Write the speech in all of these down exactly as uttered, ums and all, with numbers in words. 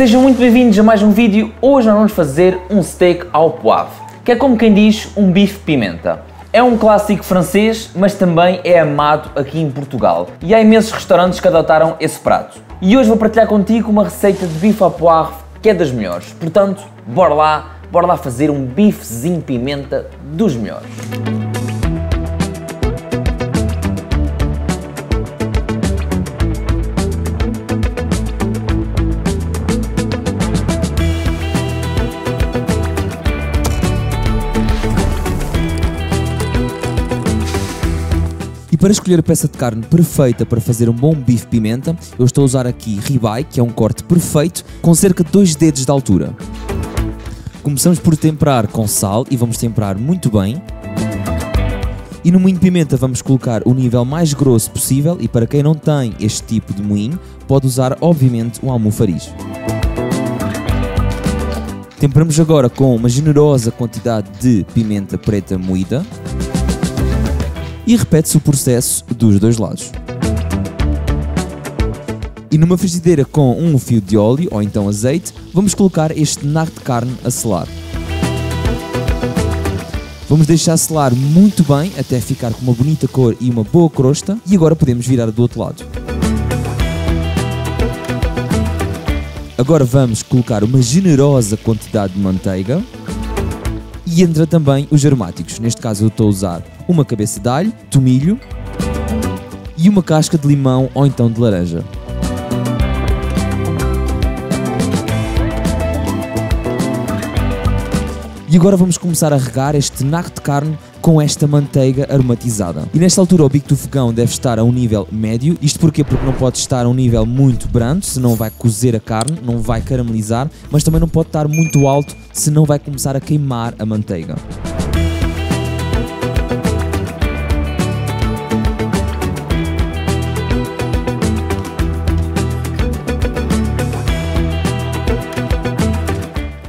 Sejam muito bem-vindos a mais um vídeo. Hoje nós vamos fazer um steak au poivre, que é como quem diz um bife pimenta. É um clássico francês, mas também é amado aqui em Portugal. E há imensos restaurantes que adotaram esse prato. E hoje vou partilhar contigo uma receita de bife au poivre que é das melhores. Portanto, bora lá, bora lá fazer um bifezinho pimenta dos melhores. Para escolher a peça de carne perfeita para fazer um bom bife pimenta, eu estou a usar aqui ribeye, que é um corte perfeito, com cerca de dois dedos de altura. Começamos por temperar com sal e vamos temperar muito bem. E no moinho de pimenta vamos colocar o nível mais grosso possível e para quem não tem este tipo de moinho, pode usar obviamente um almofariz. Temperamos agora com uma generosa quantidade de pimenta preta moída. E repete-se o processo dos dois lados. E numa frigideira com um fio de óleo ou então azeite, vamos colocar este naco de carne a selar. Vamos deixar selar muito bem até ficar com uma bonita cor e uma boa crosta e agora podemos virar do outro lado. Agora vamos colocar uma generosa quantidade de manteiga. E entra também os aromáticos, neste caso eu estou a usar uma cabeça de alho, tomilho e uma casca de limão ou então de laranja. E agora vamos começar a regar este naco de carne com esta manteiga aromatizada. E nesta altura o bico do fogão deve estar a um nível médio, isto porquê? Porque não pode estar a um nível muito brando, senão vai cozer a carne, não vai caramelizar, mas também não pode estar muito alto, senão vai começar a queimar a manteiga.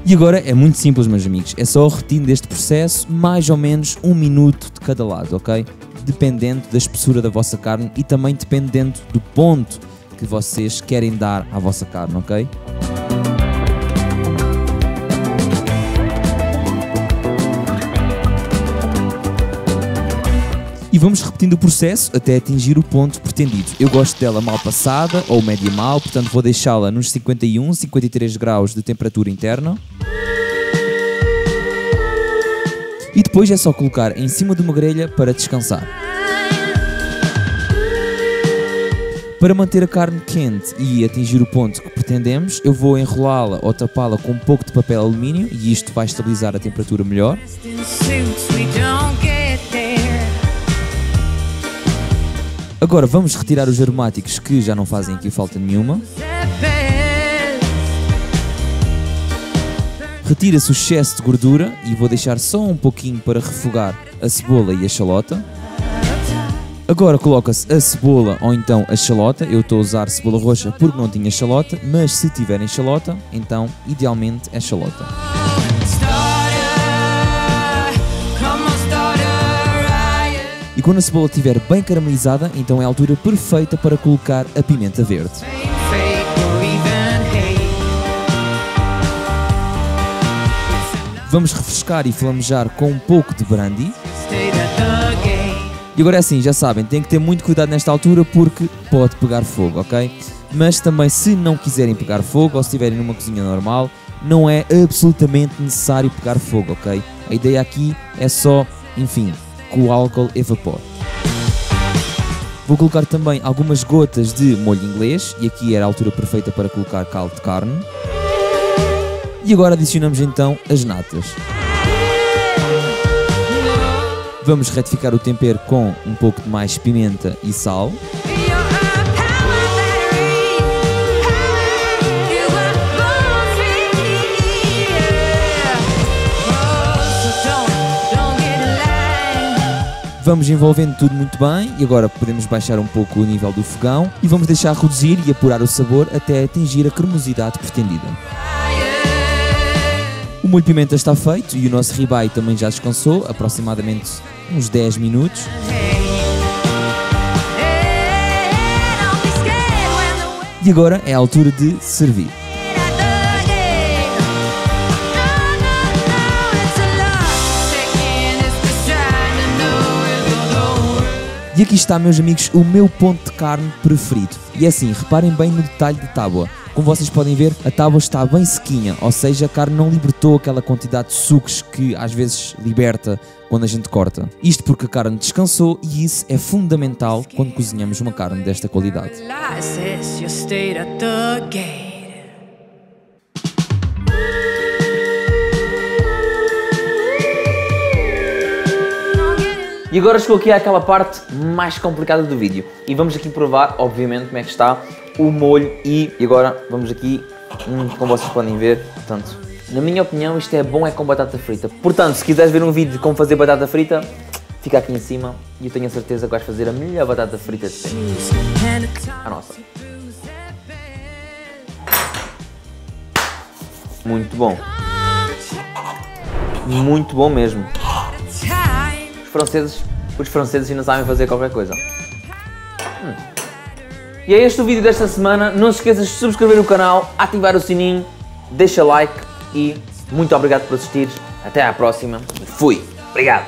E agora é muito simples, meus amigos, é só o retiro deste processo, mais ou menos um minuto de cada lado, ok? Dependendo da espessura da vossa carne e também dependendo do ponto que vocês querem dar à vossa carne, ok? E vamos repetindo o processo até atingir o ponto pretendido. Eu gosto dela mal passada ou média mal, portanto vou deixá-la nos cinquenta e um, cinquenta e três graus de temperatura interna. E depois é só colocar em cima de uma grelha para descansar. Para manter a carne quente e atingir o ponto que pretendemos, eu vou enrolá-la ou tapá-la com um pouco de papel alumínio e isto vai estabilizar a temperatura melhor. Agora vamos retirar os aromáticos que já não fazem aqui falta nenhuma. Retira-se o excesso de gordura e vou deixar só um pouquinho para refogar a cebola e a xalota. Agora coloca-se a cebola ou então a xalota. Eu estou a usar cebola roxa porque não tinha xalota, mas se tiverem xalota, então idealmente é xalota. E quando a cebola estiver bem caramelizada, então é a altura perfeita para colocar a pimenta verde. Vamos refrescar e flamejar com um pouco de brandy. E agora é assim, já sabem, tem que ter muito cuidado nesta altura porque pode pegar fogo, ok? Mas também se não quiserem pegar fogo ou se estiverem numa cozinha normal, não é absolutamente necessário pegar fogo, ok? A ideia aqui é só, enfim, que o álcool evapora. Vou colocar também algumas gotas de molho inglês e aqui era a altura perfeita para colocar caldo de carne. E agora adicionamos então as natas. Vamos retificar o tempero com um pouco de mais pimenta e sal. Vamos envolvendo tudo muito bem e agora podemos baixar um pouco o nível do fogão e vamos deixar reduzir e apurar o sabor até atingir a cremosidade pretendida. O molho de pimenta está feito e o nosso ribeye também já descansou, aproximadamente uns dez minutos. E agora é a altura de servir. E aqui está, meus amigos, o meu ponto de carne preferido. E assim, reparem bem no detalhe da tábua. Como vocês podem ver, a tábua está bem sequinha, ou seja, a carne não libertou aquela quantidade de sucos que às vezes liberta quando a gente corta. Isto porque a carne descansou e isso é fundamental quando cozinhamos uma carne desta qualidade. E agora chegou aqui àquela parte mais complicada do vídeo e vamos aqui provar, obviamente, como é que está o molho e, e agora vamos aqui, hum, como vocês podem ver, portanto, na minha opinião isto é bom é com batata frita. Portanto, se quiseres ver um vídeo de como fazer batata frita, fica aqui em cima e eu tenho a certeza que vais fazer a melhor batata frita de sempre. A nossa. Muito bom. Muito bom mesmo. Franceses, os franceses ainda sabem fazer qualquer coisa. Hum. E é este o vídeo desta semana. Não se esqueças de subscrever o canal, ativar o sininho, deixa like e muito obrigado por assistir. Até à próxima. Fui. Obrigado.